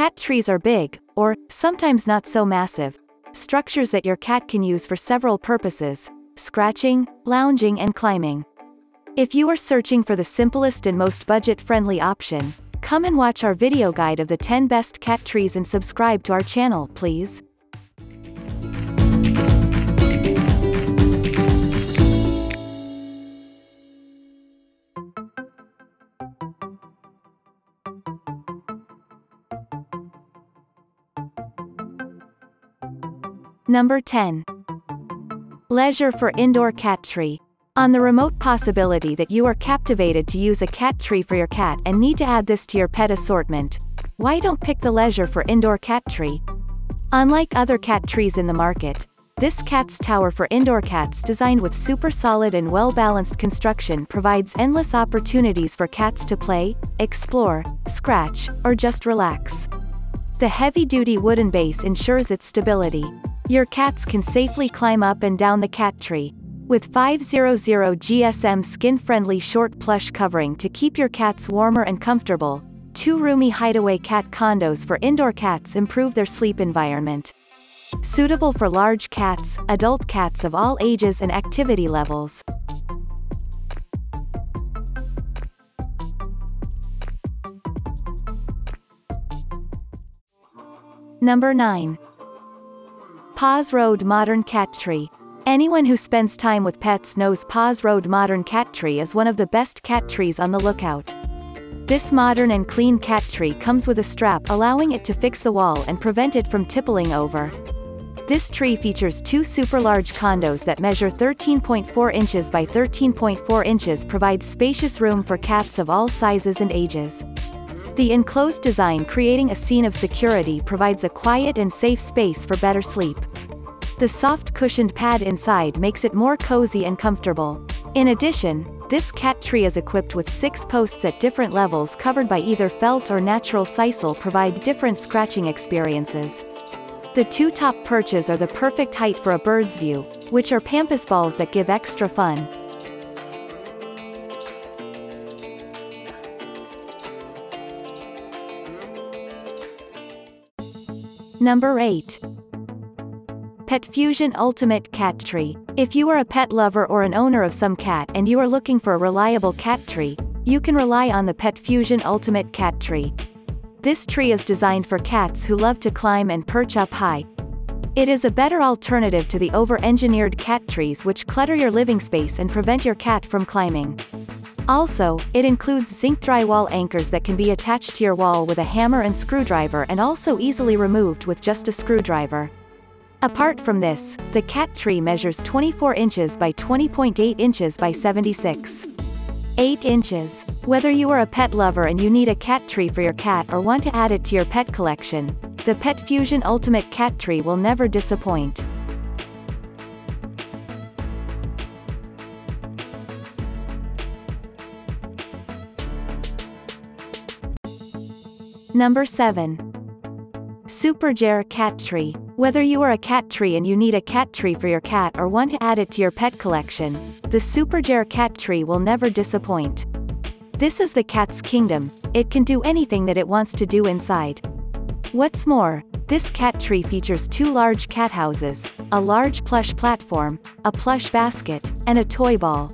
Cat trees are big, or, sometimes not so massive, structures that your cat can use for several purposes: scratching, lounging and climbing. If you are searching for the simplest and most budget-friendly option, come and watch our video guide of the 10 best cat trees and subscribe to our channel, please. Number 10. Leisure for Indoor Cat Tree. On the remote possibility that you are captivated to use a cat tree for your cat and need to add this to your pet assortment, why don't pick the Leisure for Indoor Cat Tree? Unlike other cat trees in the market, this cat's tower for indoor cats, designed with super solid and well-balanced construction, provides endless opportunities for cats to play, explore, scratch, or just relax. The heavy-duty wooden base ensures its stability. Your cats can safely climb up and down the cat tree. With 500 GSM skin-friendly short plush covering to keep your cats warmer and comfortable, two roomy hideaway cat condos for indoor cats improve their sleep environment. Suitable for large cats, adult cats of all ages and activity levels. Number 9. Paws Road Modern Cat Tree. Anyone who spends time with pets knows Paws Road Modern Cat Tree is one of the best cat trees on the lookout. This modern and clean cat tree comes with a strap allowing it to fix the wall and prevent it from tippling over. This tree features two super large condos that measure 13.4 inches by 13.4 inches, provides spacious room for cats of all sizes and ages. The enclosed design, creating a scene of security, provides a quiet and safe space for better sleep. The soft cushioned pad inside makes it more cozy and comfortable. In addition, this cat tree is equipped with 6 posts at different levels covered by either felt or natural sisal, provide different scratching experiences. The two top perches are the perfect height for a bird's view, which are pampas balls that give extra fun. Number 8. PetFusion Ultimate Cat Tree. If you are a pet lover or an owner of some cat and you are looking for a reliable cat tree, you can rely on the PetFusion Ultimate Cat Tree. This tree is designed for cats who love to climb and perch up high. It is a better alternative to the over-engineered cat trees which clutter your living space and prevent your cat from climbing. Also, it includes zinc drywall anchors that can be attached to your wall with a hammer and screwdriver, and also easily removed with just a screwdriver. Apart from this, the cat tree measures 24 inches by 20.8 inches by 76.8 inches. Whether you are a pet lover and you need a cat tree for your cat or want to add it to your pet collection, the PetFusion Ultimate Cat Tree will never disappoint. Number 7. SUPERJARE Cat Tree. Whether you are a cat tree and you need a cat tree for your cat or want to add it to your pet collection, the SUPERJARE Cat Tree will never disappoint. This is the cat's kingdom. It can do anything that it wants to do inside. What's more, this cat tree features two large cat houses, a large plush platform, a plush basket, and a toy ball.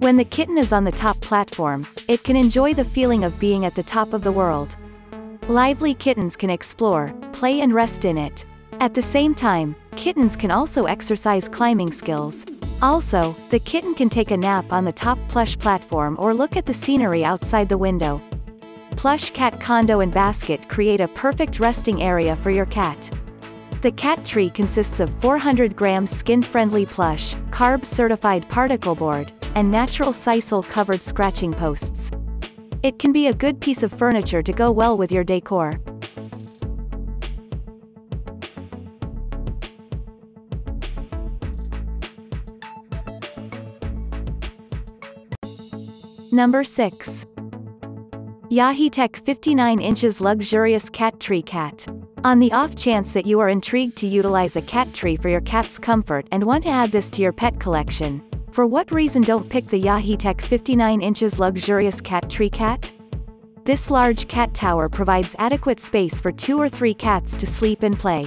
When the kitten is on the top platform, it can enjoy the feeling of being at the top of the world. Lively kittens can explore, play and rest in it. At the same time, kittens can also exercise climbing skills. Also, the kitten can take a nap on the top plush platform or look at the scenery outside the window. Plush cat condo and basket create a perfect resting area for your cat. The cat tree consists of 400 grams skin-friendly plush, carb-certified particle board, and natural sisal-covered scratching posts. It can be a good piece of furniture to go well with your decor. Number 6. YahiTech 59 inches Luxurious Cat Tree Cat. On the off chance that you are intrigued to utilize a cat tree for your cat's comfort and want to add this to your pet collection, for what reason don't pick the YahiTech 59 inches Luxurious Cat Tree Cat? This large cat tower provides adequate space for 2 or 3 cats to sleep and play.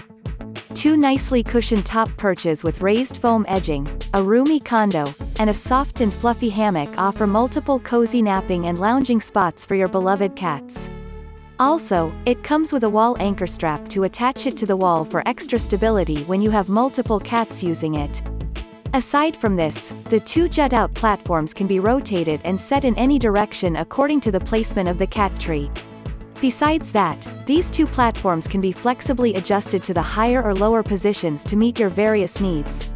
2 nicely cushioned top perches with raised foam edging, a roomy condo, and a soft and fluffy hammock offer multiple cozy napping and lounging spots for your beloved cats. Also, it comes with a wall anchor strap to attach it to the wall for extra stability when you have multiple cats using it. Aside from this, the 2 jut-out platforms can be rotated and set in any direction according to the placement of the cat tree. Besides that, these 2 platforms can be flexibly adjusted to the higher or lower positions to meet your various needs.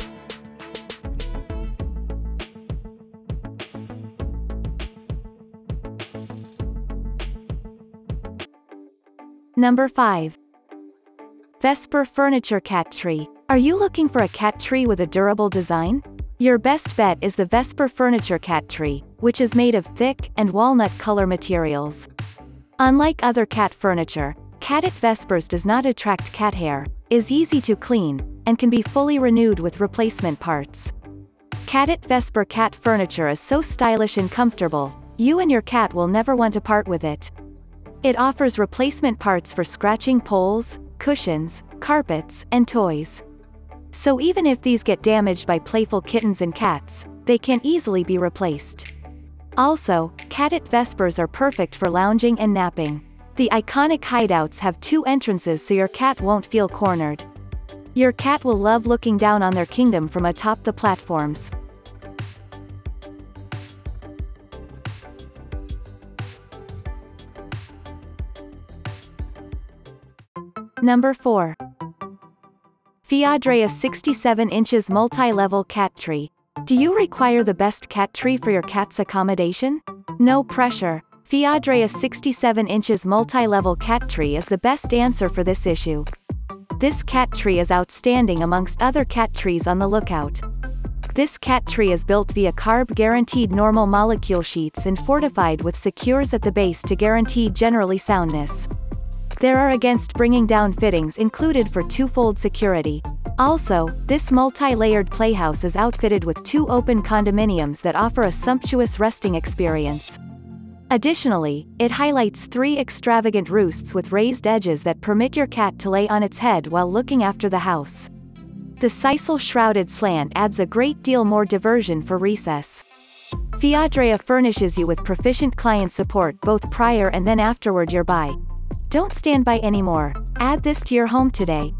Number 5. Vesper Furniture Cat Tree. Are you looking for a cat tree with a durable design? Your best bet is the Vesper Furniture Cat Tree, which is made of thick and walnut color materials. Unlike other cat furniture, Catit Vespers does not attract cat hair, is easy to clean, and can be fully renewed with replacement parts. Catit Vesper cat furniture is so stylish and comfortable, you and your cat will never want to part with it. It offers replacement parts for scratching poles, cushions, carpets, and toys. So even if these get damaged by playful kittens and cats, they can easily be replaced. Also, Catit Vespers are perfect for lounging and napping. The iconic hideouts have 2 entrances so your cat won't feel cornered. Your cat will love looking down on their kingdom from atop the platforms. Number 4. Fiadrea 67 inches multi-level cat tree. Do you require the best cat tree for your cat's accommodation? No pressure. Fiadrea 67 inches multi-level cat tree is the best answer for this issue. This cat tree is outstanding amongst other cat trees on the lookout. This cat tree is built via carb-guaranteed normal molecule sheets and fortified with secures at the base to guarantee generally soundness. There are against bringing down fittings included for twofold security. Also, this multi-layered playhouse is outfitted with 2 open condominiums that offer a sumptuous resting experience. Additionally, it highlights 3 extravagant roosts with raised edges that permit your cat to lay on its head while looking after the house. The sisal shrouded slant adds a great deal more diversion for recess. Fiadrea furnishes you with proficient client support both prior and then afterward your buy. Don't stand by anymore. Add this to your home today.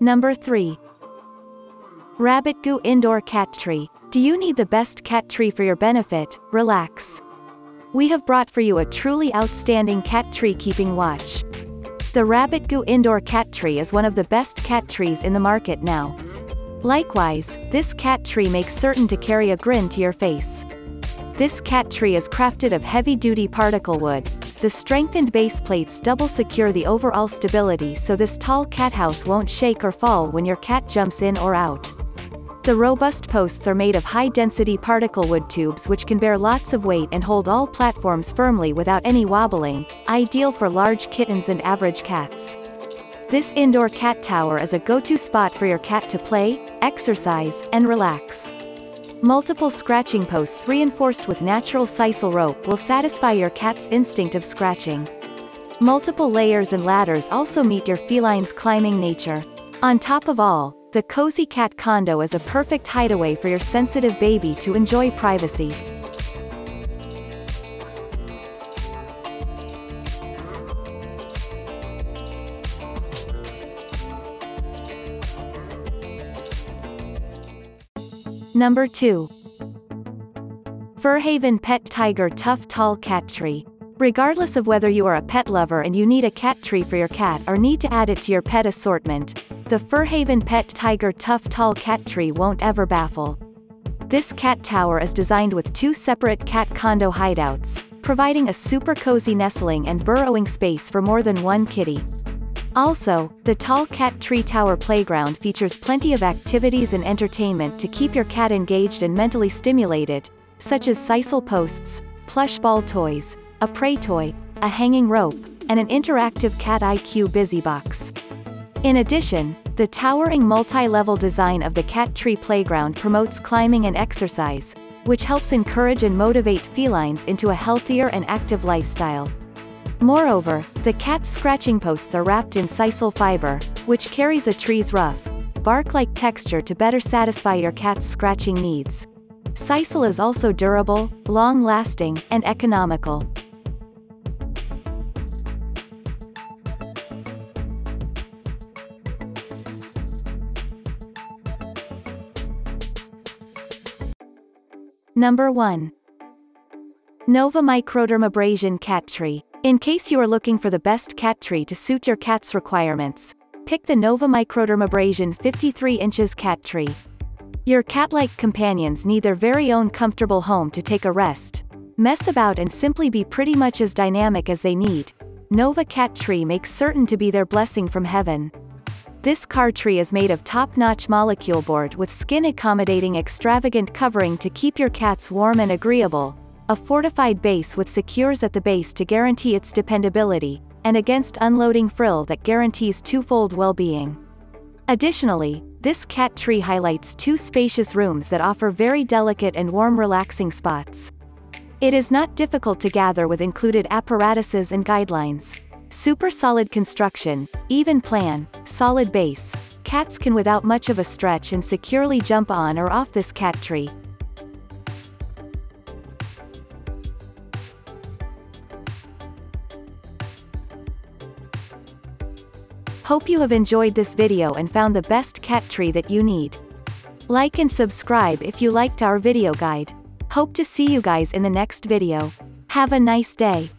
Number 3. Rabbit Goo Indoor Cat Tree. Do you need the best cat tree for your benefit? Relax. We have brought for you a truly outstanding cat tree keeping watch. The Rabbit Goo Indoor Cat Tree is one of the best cat trees in the market now. Likewise, this cat tree makes certain to carry a grin to your face. This cat tree is crafted of heavy-duty particle wood. The strengthened base plates double secure the overall stability so this tall cat house won't shake or fall when your cat jumps in or out. The robust posts are made of high-density particle wood tubes which can bear lots of weight and hold all platforms firmly without any wobbling, ideal for large kittens and average cats. This indoor cat tower is a go-to spot for your cat to play, exercise, and relax. Multiple scratching posts reinforced with natural sisal rope will satisfy your cat's instinct of scratching. Multiple layers and ladders also meet your feline's climbing nature. On top of all, the cozy cat condo is a perfect hideaway for your sensitive baby to enjoy privacy. Number 2. Furhaven Pet Tiger Tough Tall Cat Tree. Regardless of whether you are a pet lover and you need a cat tree for your cat or need to add it to your pet assortment, the Furhaven Pet Tiger Tough Tall Cat Tree won't ever baffle. This cat tower is designed with 2 separate cat condo hideouts, providing a super cozy nestling and burrowing space for more than 1 kitty. Also, the tall cat tree tower playground features plenty of activities and entertainment to keep your cat engaged and mentally stimulated, such as sisal posts, plush ball toys, a prey toy, a hanging rope, and an interactive cat IQ busy box. In addition, The towering multi-level design of the cat tree playground promotes climbing and exercise, which helps encourage and motivate felines into a healthier and active lifestyle. Moreover, the cat's scratching posts are wrapped in sisal fiber, which carries a tree's rough, bark-like texture to better satisfy your cat's scratching needs. Sisal is also durable, long-lasting, and economical. Number 1. Nova Microdermabrasion Cat Tree. In case you are looking for the best cat tree to suit your cat's requirements, pick the Nova Microdermabrasion 53 inches Cat Tree. Your cat-like companions need their very own comfortable home to take a rest, mess about and simply be pretty much as dynamic as they need. Nova Cat Tree makes certain to be their blessing from heaven. This cat tree is made of top-notch molecule board with skin-accommodating extravagant covering to keep your cats warm and agreeable, a fortified base with secures at the base to guarantee its dependability, and against unloading frill that guarantees twofold well-being. Additionally, this cat tree highlights two spacious rooms that offer very delicate and warm relaxing spots. It is not difficult to gather with included apparatuses and guidelines. Super solid construction, even plan, solid base. Cats can without much of a stretch and securely jump on or off this cat tree. Hope you have enjoyed this video and found the best cat tree that you need. Like and subscribe if you liked our video guide. Hope to see you guys in the next video. Have a nice day.